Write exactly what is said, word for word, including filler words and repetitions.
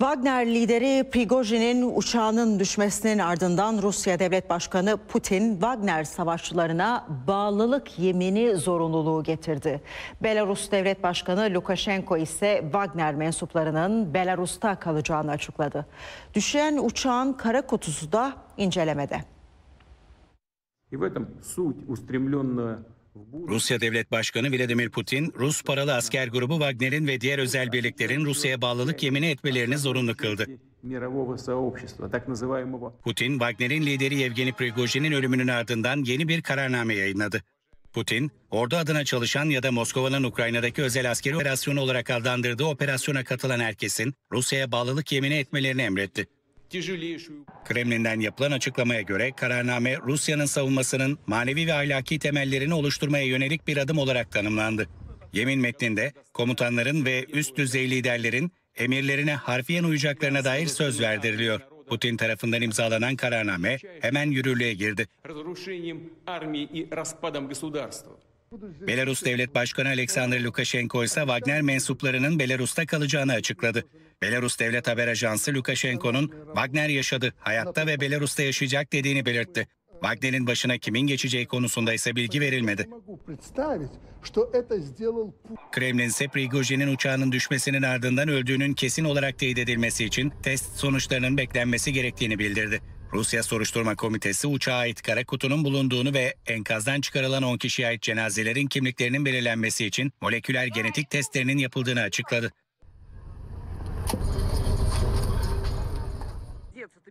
Wagner lideri Prigojin'in uçağının düşmesinin ardından Rusya Devlet Başkanı Putin, Wagner savaşçılarına bağlılık yemini zorunluluğu getirdi. Belarus Devlet Başkanı Lukashenko ise Wagner mensuplarının Belarus'ta kalacağını açıkladı. Düşen uçağın kara kutusu da incelemede. Rusya Devlet Başkanı Vladimir Putin, Rus paralı asker grubu Wagner'in ve diğer özel birliklerin Rusya'ya bağlılık yemini etmelerini zorunlu kıldı. Putin, Wagner'in lideri Yevgeni Prigojin'in ölümünün ardından yeni bir kararname yayınladı. Putin, ordu adına çalışan ya da Moskova'nın Ukrayna'daki özel askeri operasyonu olarak adlandırdığı operasyona katılan herkesin Rusya'ya bağlılık yemini etmelerini emretti. Kremlin'den yapılan açıklamaya göre kararname Rusya'nın savunmasının manevi ve ahlaki temellerini oluşturmaya yönelik bir adım olarak tanımlandı. Yemin metninde komutanların ve üst düzey liderlerin emirlerine harfiyen uyacaklarına dair söz verdiriliyor. Putin tarafından imzalanan kararname hemen yürürlüğe girdi. Belarus Devlet Başkanı Alexander Lukashenko ise Wagner mensuplarının Belarus'ta kalacağını açıkladı. Belarus Devlet Haber Ajansı Lukashenko'nun Wagner yaşadı, hayatta ve Belarus'ta yaşayacak dediğini belirtti. Wagner'in başına kimin geçeceği konusunda ise bilgi verilmedi. Kremlin ise Prigojin'in uçağının düşmesinin ardından öldüğünün kesin olarak teyit edilmesi için test sonuçlarının beklenmesi gerektiğini bildirdi. Rusya Soruşturma Komitesi uçağa ait kara kutunun bulunduğunu ve enkazdan çıkarılan on kişiye ait cenazelerin kimliklerinin belirlenmesi için moleküler genetik testlerinin yapıldığını açıkladı.